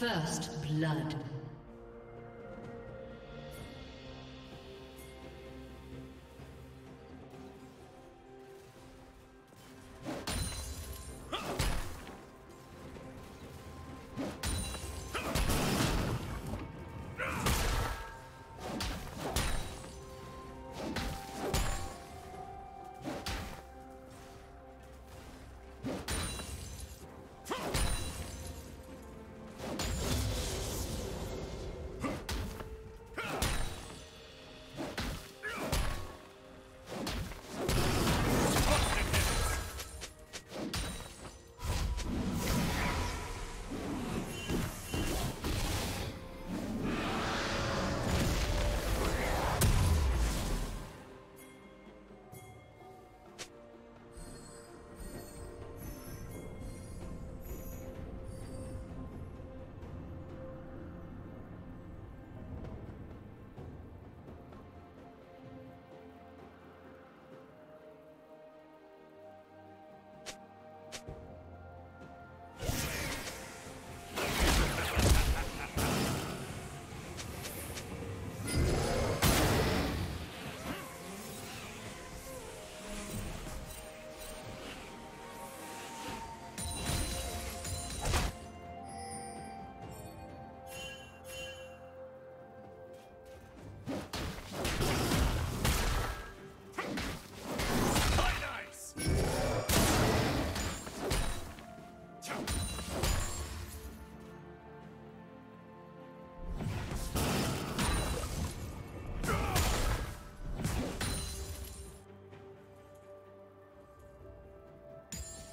First blood.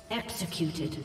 Executed.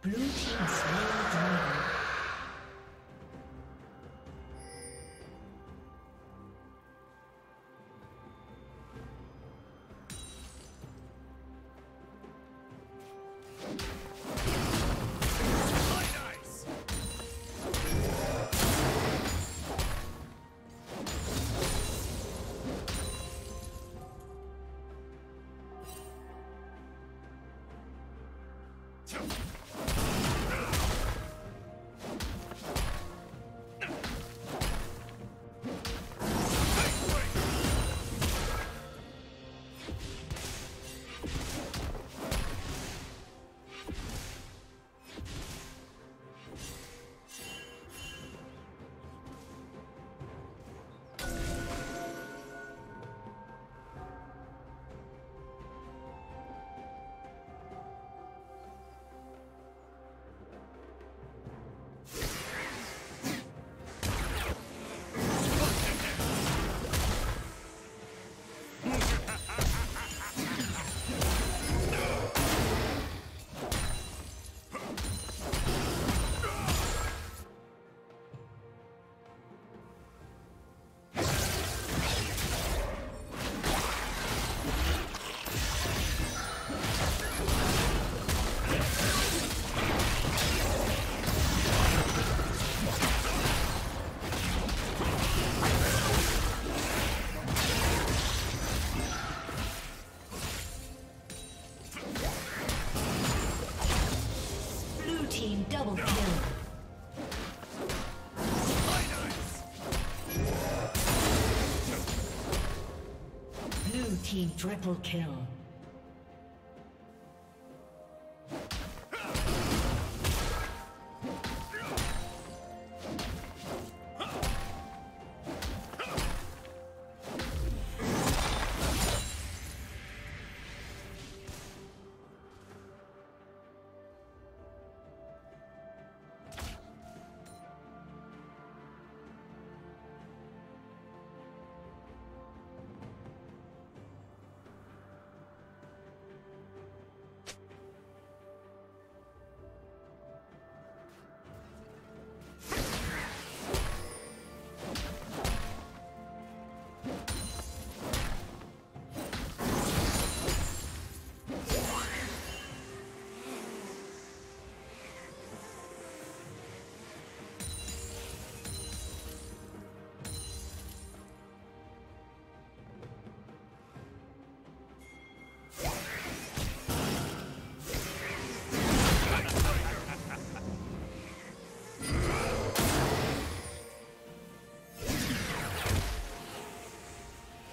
Blue team slain dragon. team triple kill.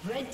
Red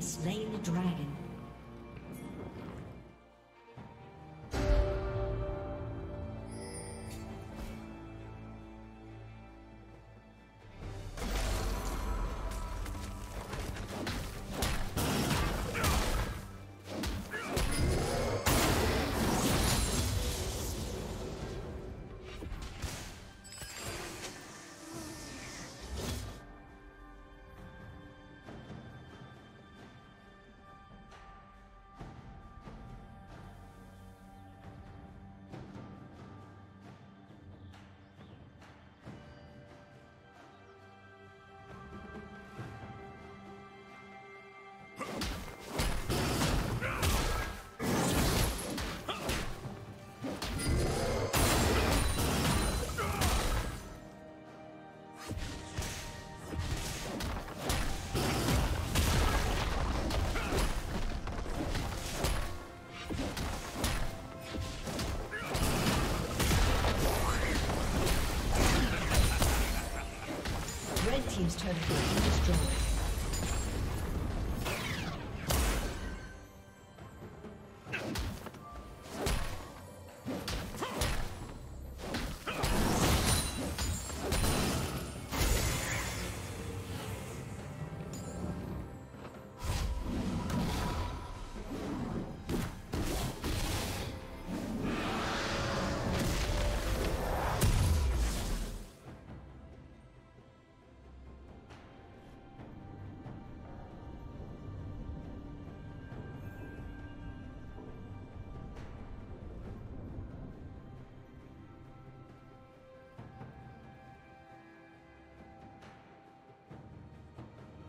Slain the dragon. Team's turret has been destroyed.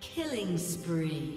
Killing spree.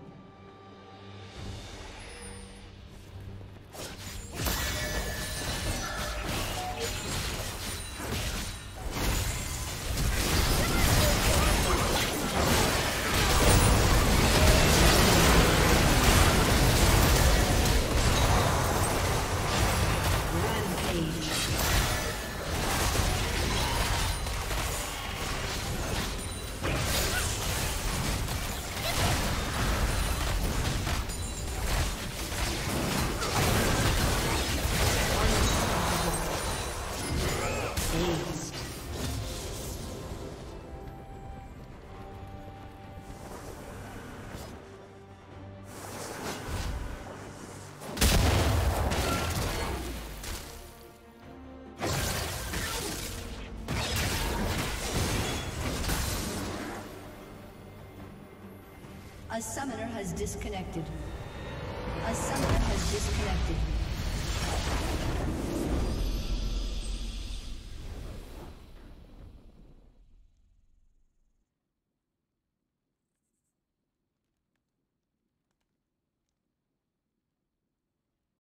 A summoner has disconnected. A summoner has disconnected.